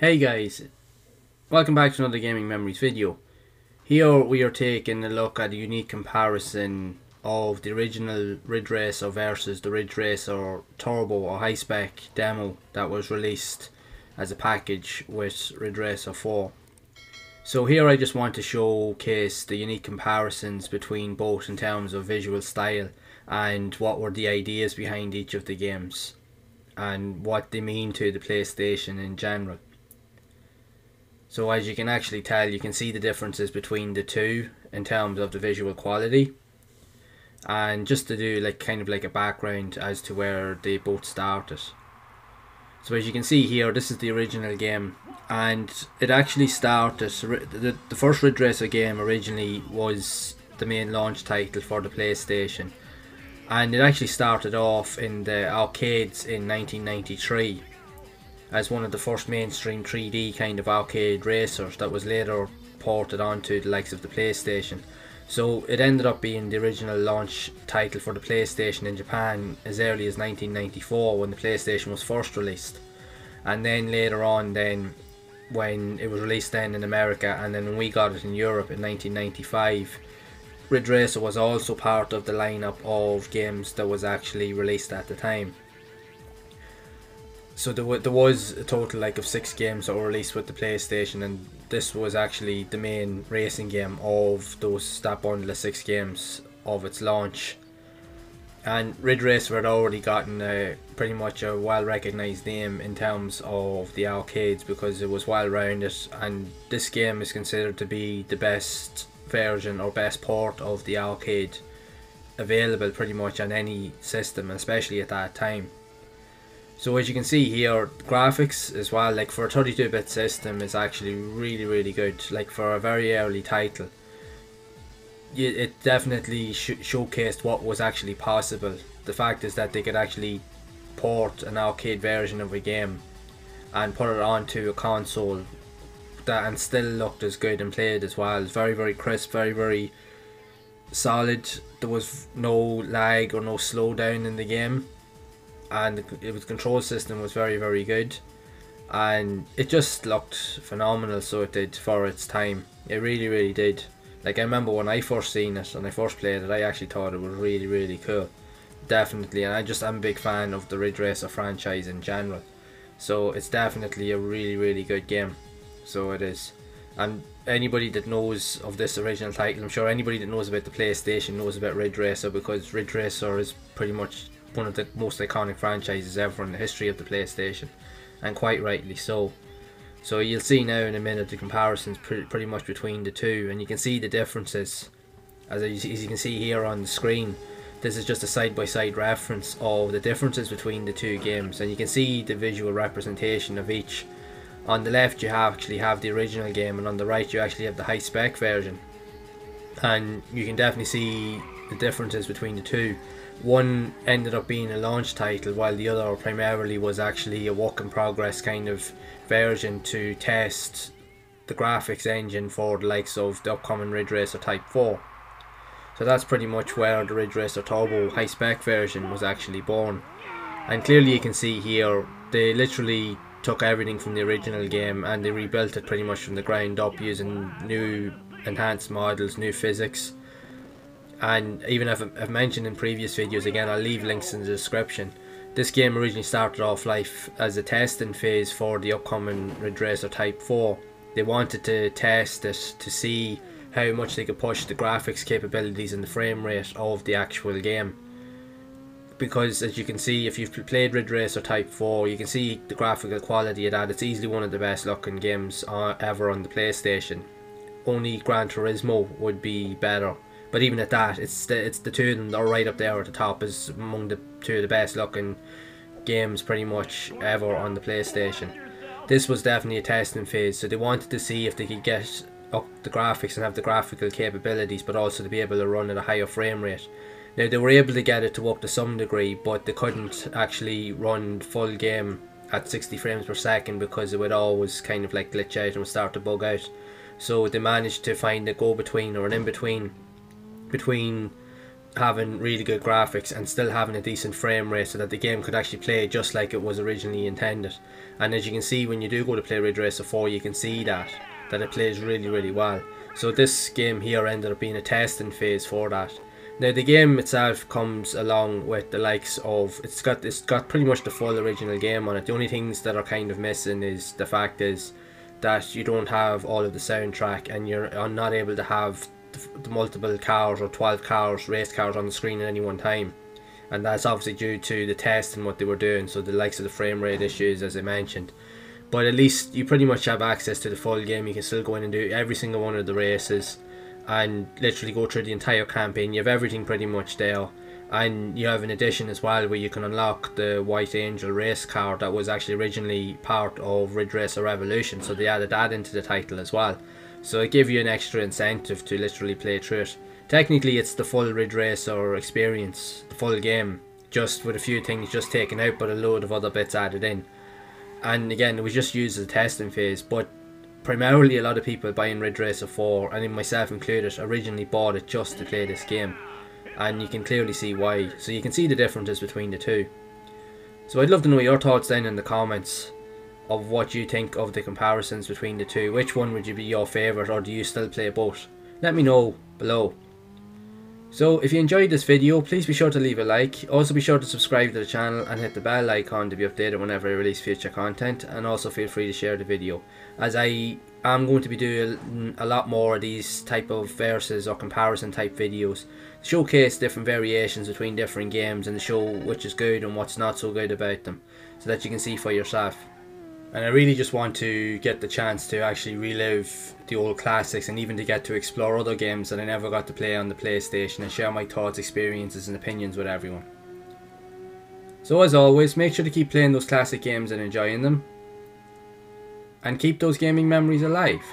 Hey guys, welcome back to another Gaming Memories video. Here we are taking a look at a unique comparison of the original Ridge Racer versus the Ridge Racer Turbo or Hi-Spec demo that was released as a package with Ridge Racer 4. So here I just want to showcase the unique comparisons between both in terms of visual style and what were the ideas behind each of the games and what they mean to the PlayStation in general. So as you can actually tell, you can see the differences between the two in terms of the visual quality. And just to do like kind of like a background as to where they both started. So as you can see here, this is the original game, and it actually started, the first Ridge Racer game originally was the main launch title for the PlayStation. And it actually started off in the arcades in 1993. As one of the first mainstream 3D kind of arcade racers that was later ported onto the likes of the PlayStation. So it ended up being the original launch title for the PlayStation in Japan as early as 1994 when the PlayStation was first released. And then later on then when it was released then in America and then when we got it in Europe in 1995, Ridge Racer was also part of the lineup of games that was actually released at the time. So there was a total like of 6 games that were released with the PlayStation, and this was actually the main racing game of that bundle of 6 games of its launch. And Ridge Racer had already gotten pretty much a well recognised name in terms of the arcades because it was well rounded, and this game is considered to be the best version or best port of the arcade available pretty much on any system, especially at that time. So as you can see here, graphics as well, like for a 32-bit system, is actually really good. Like for a very early title, it definitely showcased what was actually possible. The fact is that they could actually port an arcade version of a game and put it onto a console that and still looked as good and played as well. It's very crisp, very solid. There was no lag or no slowdown in the game. And the control system was very good, and it just looked phenomenal. So it did for its time. It really did. Like I remember when I first seen it and I first played it, I actually thought it was really cool, definitely. And I'm a big fan of the Ridge Racer franchise in general, so it's definitely a really good game. So it is. And anybody that knows of this original title, I'm sure anybody that knows about the PlayStation knows about Ridge Racer, because Ridge Racer is pretty much one of the most iconic franchises ever in the history of the PlayStation, and quite rightly so. So you'll see now in a minute the comparisons pretty much between the two, and you can see the differences as you can see here on the screen. This is just a side-by-side reference of the differences between the two games, and you can see the visual representation of each. On the left you actually have the original game, and on the right you actually have the high-spec version, and you can definitely see the differences between the two. One ended up being a launch title, while the other primarily was actually a work in progress kind of version to test the graphics engine for the likes of the upcoming Ridge Racer Type 4. So that's pretty much where the Ridge Racer Turbo high-spec version was actually born. And clearly you can see here, they literally took everything from the original game and they rebuilt it pretty much from the ground up using new enhanced models, new physics. And even if I've mentioned in previous videos, again I'll leave links in the description, this game originally started off life as a testing phase for the upcoming Ridge Racer Type 4. They wanted to test it to see how much they could push the graphics capabilities and the frame rate of the actual game. Because as you can see, if you've played Ridge Racer Type 4, you can see the graphical quality of that. It's easily one of the best looking games ever on the PlayStation. Only Gran Turismo would be better. But even at that, it's the two of them that are right up there at the top, is among the two of the best looking games pretty much ever on the PlayStation. This was definitely a testing phase, so they wanted to see if they could get up the graphics and have the graphical capabilities, but also to be able to run at a higher frame rate. Now they were able to get it to up to some degree, but they couldn't actually run full game at 60 frames per second because it would always kind of like glitch out and would start to bug out. So they managed to find a go-between, or an in-between, between having really good graphics and still having a decent frame rate so that the game could actually play just like it was originally intended. And as you can see, when you do go to play Ridge Racer 4, you can see that it plays really well. So this game here ended up being a testing phase for that. Now the game itself comes along with the likes of, it's got pretty much the full original game on it. The only things that are kind of missing is the fact is that you don't have all of the soundtrack, and you're not able to have the multiple cars or 12 cars, race cars on the screen at any one time. And that's obviously due to the test and what they were doing, so the likes of the frame rate issues as I mentioned. But at least you pretty much have access to the full game. You can still go in and do every single one of the races and literally go through the entire campaign. You have everything pretty much there, and you have an addition as well where you can unlock the White Angel race car that was actually originally part of Ridge Racer Revolution, so they added that into the title as well. So it gives you an extra incentive to literally play through it. Technically it's the full Ridge Racer experience, the full game, just with a few things just taken out but a load of other bits added in. And again, it was just used as a testing phase, but primarily a lot of people buying Ridge Racer 4, and myself included, originally bought it just to play this game. And you can clearly see why, so you can see the differences between the two. So I'd love to know your thoughts down in the comments of what you think of the comparisons between the two. Which one would you be your favourite, or do you still play both? Let me know below. So if you enjoyed this video, please be sure to leave a like. Also be sure to subscribe to the channel and hit the bell icon to be updated whenever I release future content, and also feel free to share the video, as I am going to be doing a lot more of these type of versus or comparison type videos to showcase different variations between different games and to show which is good and what's not so good about them, so that you can see for yourself. And I really just want to get the chance to actually relive the old classics, and even to get to explore other games that I never got to play on the PlayStation, and share my thoughts, experiences and opinions with everyone. So as always, make sure to keep playing those classic games and enjoying them, and keep those gaming memories alive.